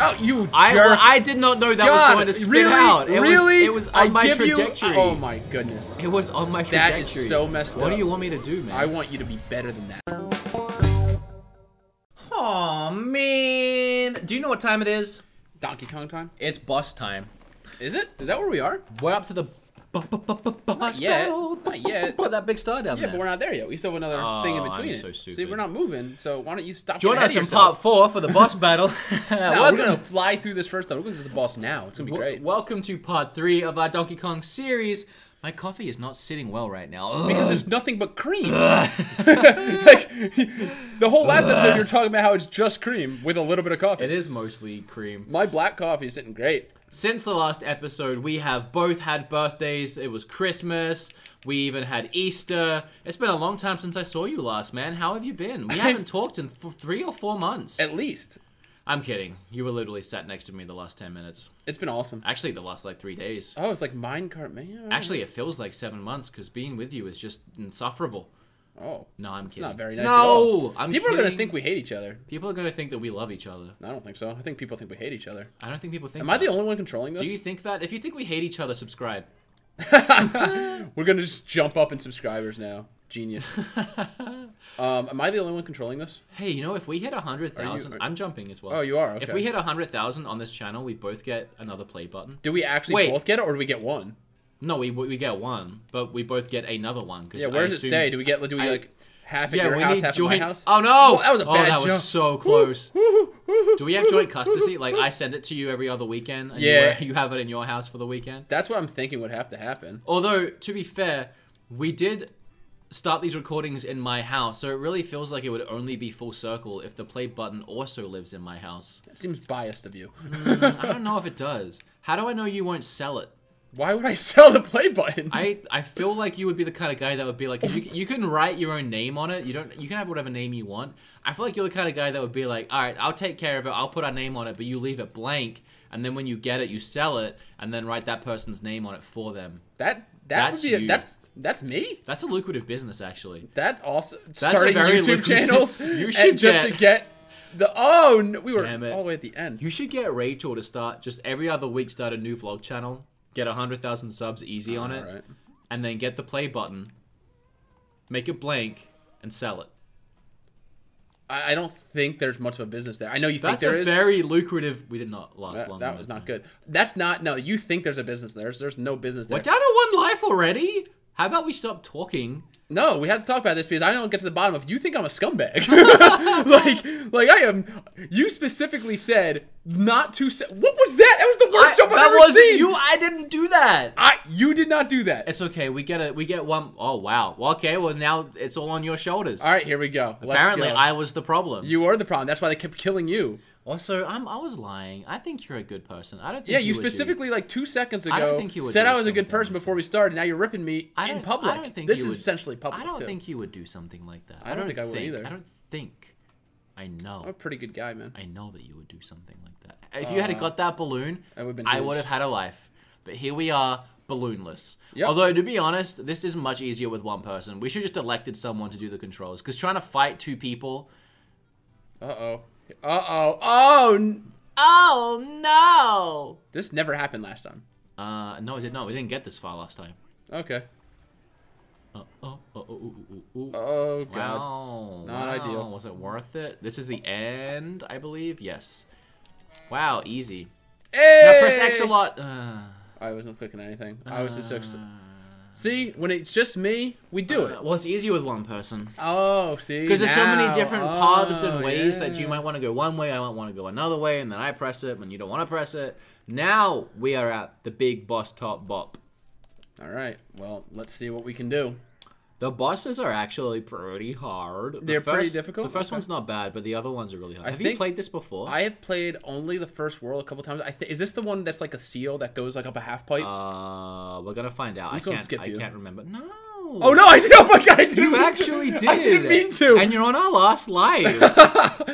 Oh, you jerk. I did not know that God, was going to spin really? Out. It really? Was, it was on I my trajectory. You, oh my goodness. It was on my trajectory. That is so messed up. What do you want me to do, man? I want you to be better than that. Aw, man. Do you know what time it is? Donkey Kong time? It's bus time. Is it? Is that where we are? We're up to the bus. Yeah. Not yet. Put that big star down there. Yeah, but we're not there yet. We still have another thing in between. I'm so stupid. See, we're not moving, so why don't you stop? Join us in part 4 for the boss battle. No, we're going to fly through this first, though. We're going to the boss now. It's going to be great. Welcome to part 3 of our Donkey Kong series. My coffee is not sitting well right now. Ugh. Because there's nothing but cream. Like, the whole last episode you were talking about how it's just cream with a little bit of coffee. It is mostly cream. My black coffee is sitting great. Since the last episode, we have both had birthdays. It was Christmas. We even had Easter. It's been a long time since I saw you last, man. How have you been? We haven't talked in 3 or 4 months. At least. I'm kidding. You were literally sat next to me the last 10 minutes. It's been awesome. Actually, the last, like, 3 days. Oh, it's like minecart, man. Actually, it feels like 7 months, because being with you is just insufferable. Oh. No, I'm kidding. It's not very nice at all. No! I'm kidding. People are going to think we hate each other. People are going to think that we love each other. I don't think so. I think people think we hate each other. I don't think people think that. Am I the only one controlling this? Do you think that? If you think we hate each other, subscribe. We're going to just jump up in subscribers now. Genius. Am I the only one controlling this? Hey, you know, if we hit 100,000, I'm jumping as well. Oh, you are? Okay. If we hit 100,000 on this channel, we both get another play button. Do we actually both get it, or do we get one? No, we get one, but we both get another one. Yeah, where does it stay? Do we get like half at your house, half at my house? Oh, no! Well, that was a bad joke. That was so close. Do we have joint custody? Like, I send it to you every other weekend, and you have it in your house for the weekend? That's what I'm thinking would have to happen. Although, to be fair, we did start these recordings in my house, so it really feels like it would only be full circle if the play button also lives in my house. That seems biased of you. I don't know if it does. How do I know you won't sell it? Why would I sell the play button? I feel like you would be the kind of guy that would be like, you can write your own name on it. You can have whatever name you want. I feel like you're the kind of guy that would be like, all right, I'll take care of it. I'll put our name on it, but you leave it blank, and then when you get it, you sell it, and then write that person's name on it for them. That's me? That's a lucrative business, actually. That also starting YouTube channels. You should just to get the we were all the way at the end. You should get Rachel to start just every other week start a new vlog channel, get 100,000 subs easy on it, right, and then get the play button, make it blank, and sell it. I don't think there's much of a business there. I know you think there is. That's a very lucrative. We did not last long. That was not good. That's not. No, you think there's a business there. There's no business there. We're down to 1 life already. How about we stop talking? No, we have to talk about this because I don't get to the bottom of. You think I'm a scumbag? like I am. You specifically said not to. What was that? That was the worst jump I've ever seen. You. I didn't do that. You did not do that. It's okay. We get one. Oh wow. Well, okay. Well now it's all on your shoulders. All right. Here we go. Apparently I was the problem. You were the problem. That's why they kept killing you. Also, I was lying. I think you're a good person. I don't think you specifically, like 2 seconds ago, I don't think you would said I was a good person before we started. Now you're ripping me in public. I don't think this is essentially public. I don't think you would do something like that. I don't think I would either. I don't think. I know. I'm a pretty good guy, man. I know that you would do something like that. If you had got that balloon, I would have had a life. But here we are, balloonless. Yep. Although, to be honest, this is much easier with one person. We should just elected someone to do the controls. Because trying to fight 2 people... Uh-oh. Uh-oh. Oh, no. This never happened last time. No, it did not. We didn't get this far last time. Okay. Oh, God. Wow. Not ideal. Was it worth it? This is the end, I believe. Yes. Wow, easy. Hey! Now press X a lot. I wasn't clicking anything. I was just... See, when it's just me, we do it. Well, it's easier with one person. Oh, see, because there's so many different paths and ways that you might want to go one way, I might want to go another way, and then I press it when you don't want to press it. Now we are at the big boss top bop. All right. Well, let's see what we can do. The bosses are actually pretty hard. They're pretty difficult. The first one's not bad, but the other ones are really hard. Have you played this before? I have played only the first world a couple times. Is this the one that's like a seal that goes like up a half pipe? We're gonna find out. I can't remember. No. Oh no! I did. Oh my god! I didn't. You actually did. I didn't mean to. And you're on our last live.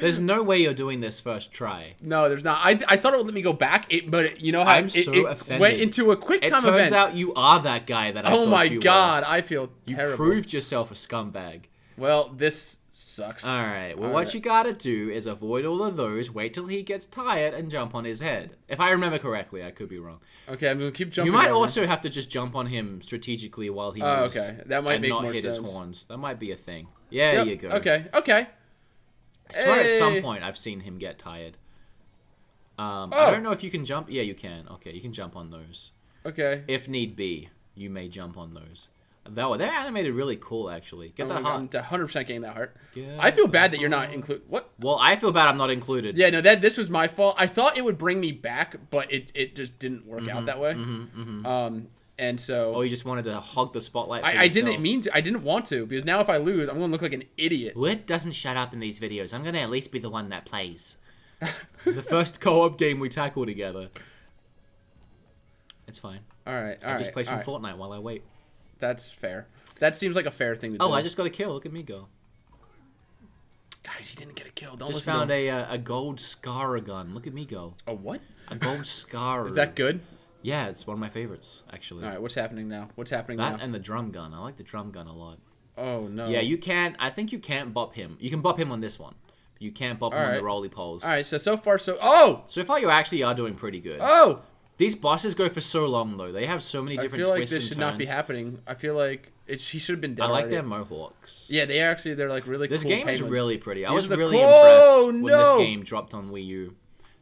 There's no way you're doing this first try. No, there's not. I thought it would let me go back, but you know how it went into a quick time event. It turns out you are that guy that I thought you were. Oh my god! I feel terrible. You proved yourself a scumbag. Well, this Sucks. Alright, well what you gotta do is avoid all of those, wait till he gets tired, and jump on his head. If I remember correctly, I could be wrong. Okay, I'm gonna keep jumping. You might also have to just jump on him strategically while he moves. Oh, okay. That might make more sense. And not hit his horns. That might be a thing. Yeah, yep. You go. Okay, okay. I swear at some point I've seen him get tired. I don't know if you can jump. Yeah, you can. Okay, you can jump on those. Okay. If need be, you may jump on those. They're animated really cool, actually. Get that heart. I'm 100% getting that heart. I feel bad that you're not included. What? Well, I feel bad I'm not included. Yeah, no, this was my fault. I thought it would bring me back, but it just didn't work out that way. And so... Oh, you just wanted to hog the spotlight for I didn't mean to. I didn't want to, because now if I lose, I'm going to look like an idiot. Wood doesn't shut up in these videos. I'm going to at least be the one that plays. The first co-op game we tackle together. It's fine. All right, all right. I just play some Fortnite while I wait. That's fair. That seems like a fair thing to do. Oh, I just got a kill. Look at me go. Guys, he didn't get a kill. Don't listen to him. Just found a gold Scara gun. Look at me go. A what? A gold Scara. Is that good? Yeah, it's one of my favorites, actually. All right, what's happening now? What's happening now? That and the drum gun. I like the drum gun a lot. Oh, no. Yeah, you can't. I think you can't bop him. You can bop him on this one. But you can't bop him on the rolly poles. All right, so far, so... Oh! So far, you actually are doing pretty good. Oh! These bosses go for so long, though. They have so many different twists and turns. I feel like this should not be happening. I feel like he should have been dead. I like their mohawks. Yeah, they're like really cool. This game is really pretty. I was really impressed when this game dropped on Wii U.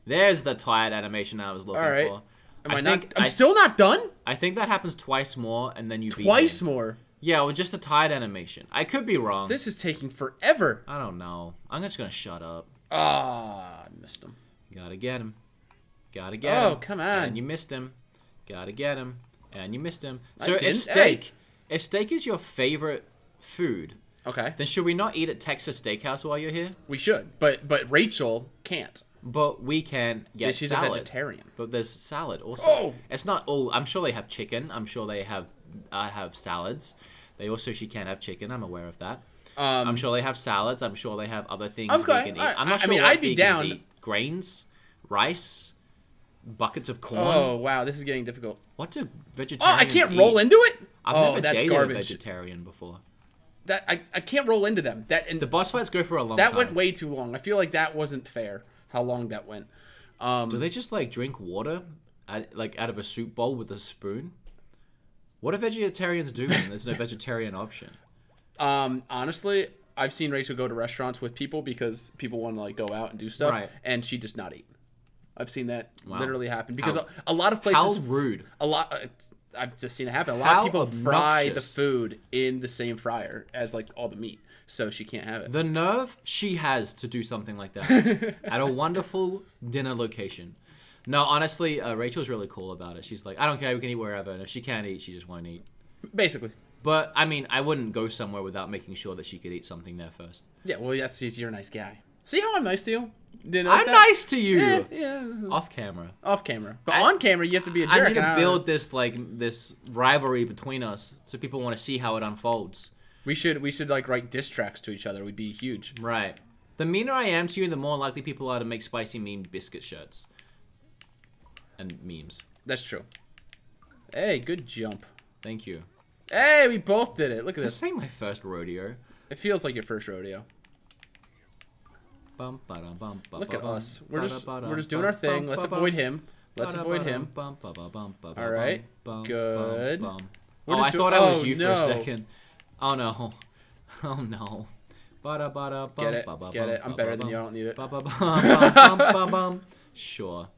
There's the tired animation I was looking for. I'm still not done? I think that happens twice more, and then you beat him. Twice more? Yeah, well, just a tired animation. I could be wrong. This is taking forever. I don't know. I'm just going to shut up. Ah, I missed him. Gotta get him. Gotta get him. Oh, come on. And you missed him. Gotta get him. And you missed him. So if steak, if steak is your favorite food, then should we not eat at Texas Steakhouse while you're here? We should, but Rachel can't. But we can get salad. She's a vegetarian. But there's salad also. Oh! It's not all. I'm sure they have chicken. I'm sure they have salads. They also, she can have chicken. I'm aware of that. I'm sure they have salads. I'm sure they have other things we can eat. I'm not sure what I'd be down. Eat. Grains, rice. Buckets of corn. Oh, wow. This is getting difficult. What do vegetarians eat? I can't roll into it? I've never dated a vegetarian before. I can't roll into them. And the boss fights go for a long time. That went way too long. I feel like that wasn't fair, how long that went. Do they just, like, drink water, like, out of a soup bowl with a spoon? What do vegetarians do when there's no vegetarian option? Honestly, I've seen Rachel go to restaurants with people because people want to, like, go out and do stuff. Right. And she does not eat. I've seen that literally happen because a lot of places. How rude! I've just seen it happen. A lot of people fry the food in the same fryer as like all the meat, so she can't have it. The nerve she has to do something like that at a wonderful dinner location. No, honestly, Rachel's really cool about it. She's like, I don't care, we can eat wherever, and if she can't eat, she just won't eat. Basically. But I mean, I wouldn't go somewhere without making sure that she could eat something there first. Yeah, well, that's because you're a nice guy. See how I'm nice to you? I'm nice to you. Yeah, yeah. Off camera. Off camera. But on camera, you have to be a jerk. I need to build this this rivalry between us, so people want to see how it unfolds. We should like write diss tracks to each other. We'd be huge. Right. The meaner I am to you, the more likely people are to make spicy memed biscuit shirts. And memes. That's true. Hey, good jump. Thank you. Hey, we both did it. Look at this. This ain't my first rodeo. It feels like your first rodeo. Look at us. We're just doing our thing. Let's avoid him. Let's avoid him. All right. Good. Oh, I thought I was you for a second. Oh no. Oh no. Get it. Get it. I'm better than you. I don't need it. Sure.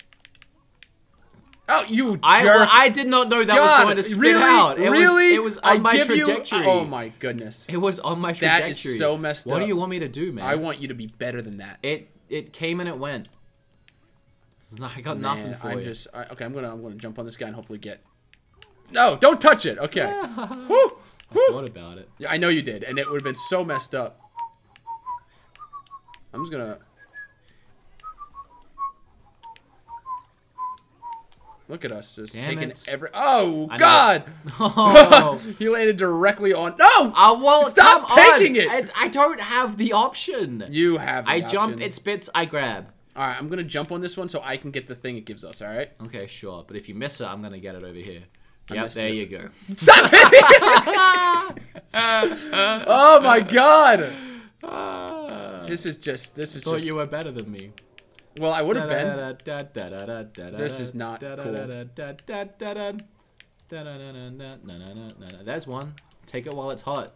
Oh, you jerk! I did not know that was going to spit out. Really? It was on my trajectory. Oh my goodness! It was on my trajectory. That is so messed up. What do you want me to do, man? I want you to be better than that. It came and it went. I got nothing for you. Okay, I'm gonna jump on this guy and hopefully get. No, don't touch it. Okay. Yeah. Woo, woo. I thought about it. Yeah, I know you did, and it would have been so messed up. I'm just gonna. Look at us, just taking every... Oh, God! Oh. He landed directly on... No! Stop taking it! I don't have the option. You have the option. I jump, it spits, I grab. All right, I'm going to jump on this one so I can get the thing it gives us, all right? Okay, sure. But if you miss it, I'm going to get it over here. Yep, there you go. Stop it! Oh, my God! This is just. Thought you were better than me. Well, I would have been. This is not cool. There's one. Take it while it's hot.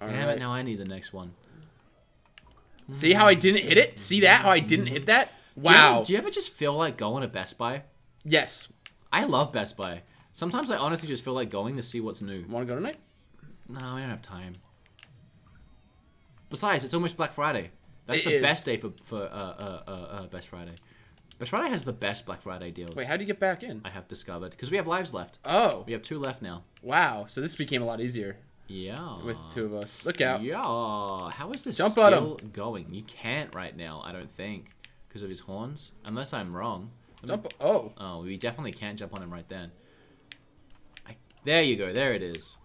Damn it, now I need the next one. See how I didn't hit it? See that? How I didn't hit that? Wow. Do you ever just feel like going to Best Buy? Yes. I love Best Buy. Sometimes I honestly just feel like going to see what's new. Want to go tonight? No, I don't have time. Besides, it's almost Black Friday. That's the best day for Best Friday. Best Friday has the best Black Friday deals. Wait, how do you get back in? I have discovered. Because we have lives left. Oh. We have 2 left now. Wow. So this became a lot easier. Yeah. With 2 of us. Look out. Yeah. How is this still going? You can't right now, I don't think. Because of his horns. Unless I'm wrong. Jump. Oh. Oh, we definitely can't jump on him right then. There you go. There it is.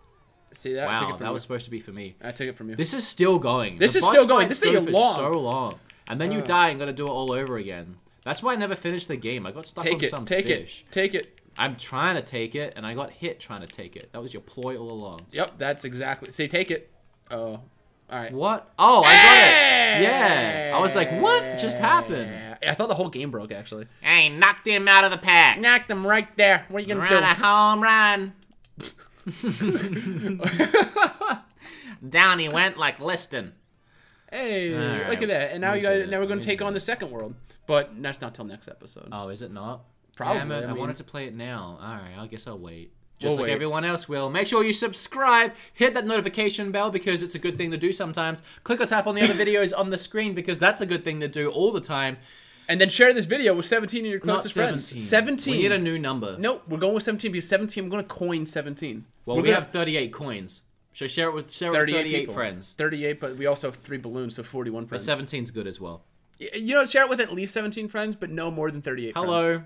See that? Wow, that was supposed to be for me. I took it from you. This is still going. This is still going. This thing is so long. And then you die and got to do it all over again. That's why I never finished the game. I got stuck on some fish. Take it. Take it. I'm trying to take it, and I got hit trying to take it. That was your ploy all along. Yep, that's exactly. See, take it. Oh, all right. What? Oh, I got it. Yeah. I was like, what just happened? I thought the whole game broke, actually. Hey, knocked him out of the pack. Knocked him right there. What are you gonna do? Run a home run. Down he went like Liston. Hey, right. Look at that! And now we're going to take on the second world, but that's not till next episode. Oh, is it not? Probably. Damn it, I mean, I wanted to play it now. All right, I guess I'll wait. Just like everyone else will. Make sure you subscribe, hit that notification bell because it's a good thing to do sometimes. Click or tap on the other videos on the screen because that's a good thing to do all the time. And then share this video with 17 of your closest friends. 17. We need a new numnumber. Nope, we're going with 17 because 17, I'm going to coin 17. Well, we have 38 coins. So share it with 38 friends. 38, but we also have 3 balloons, so 41 friends. But 17's good as well. You know, share it with at least 17 friends, but no more than 38 friends. Hello.